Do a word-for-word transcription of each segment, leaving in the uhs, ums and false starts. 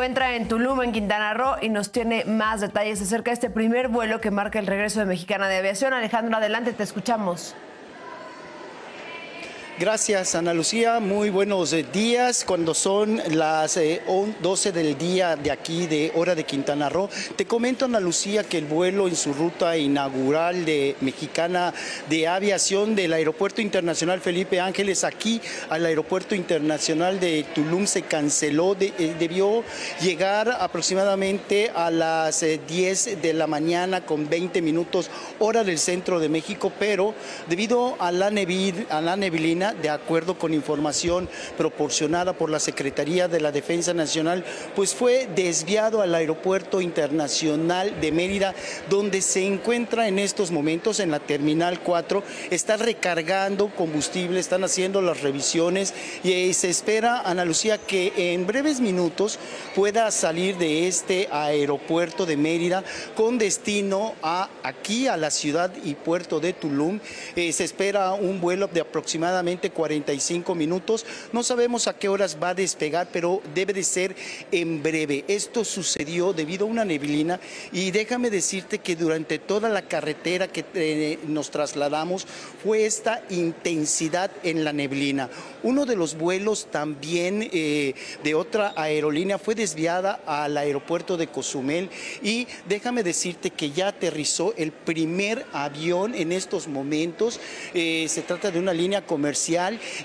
encuentra en Tulum, en Quintana Roo, y nos tiene más detalles acerca de este primer vuelo que marca el regreso de Mexicana de Aviación. Alejandro, adelante, te escuchamos. Gracias, Ana Lucía. Muy buenos días. Cuando son las eh, doce del día de aquí, de hora de Quintana Roo, te comento, Ana Lucía, que el vuelo en su ruta inaugural de Mexicana de Aviación del Aeropuerto Internacional Felipe Ángeles aquí al Aeropuerto Internacional de Tulum se canceló. De, eh, debió llegar aproximadamente a las eh, diez de la mañana con veinte minutos, hora del centro de México, pero debido a la, nevi- a la neblina, de acuerdo con información proporcionada por la Secretaría de la Defensa Nacional, pues fue desviado al Aeropuerto Internacional de Mérida, donde se encuentra en estos momentos en la Terminal cuatro. Está recargando combustible, están haciendo las revisiones y se espera, Ana Lucía, que en breves minutos pueda salir de este aeropuerto de Mérida con destino a aquí, a la ciudad y puerto de Tulum. Eh, se espera un vuelo de aproximadamente cuarenta y cinco minutos. No sabemos a qué horas va a despegar, pero debe de ser en breve. Esto sucedió debido a una neblina y déjame decirte que durante toda la carretera que eh, nos trasladamos fue esta intensidad en la neblina. Uno de los vuelos también eh, de otra aerolínea fue desviada al aeropuerto de Cozumel y déjame decirte que ya aterrizó el primer avión en estos momentos. Eh, se trata de una línea comercial.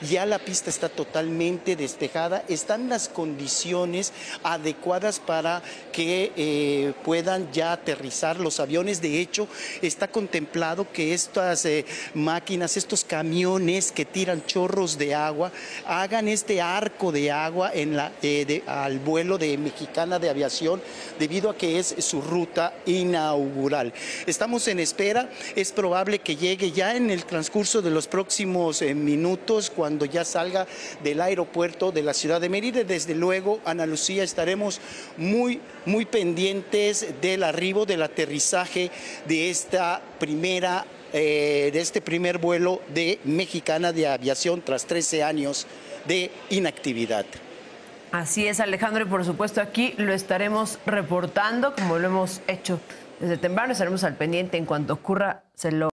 Ya la pista está totalmente despejada, están las condiciones adecuadas para que eh, puedan ya aterrizar los aviones. De hecho, está contemplado que estas eh, máquinas, estos camiones que tiran chorros de agua, hagan este arco de agua en la, eh, de, al vuelo de Mexicana de Aviación, debido a que es su ruta inaugural. Estamos en espera, es probable que llegue ya en el transcurso de los próximos eh, minutos. minutos cuando ya salga del aeropuerto de la ciudad de Mérida. Desde luego, Ana Lucía, estaremos muy, muy pendientes del arribo, del aterrizaje de esta primera, eh, de este primer vuelo de Mexicana de Aviación tras trece años de inactividad. Así es, Alejandro, y por supuesto aquí lo estaremos reportando como lo hemos hecho desde temprano. Estaremos al pendiente en cuanto ocurra, se lo